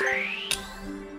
Bye.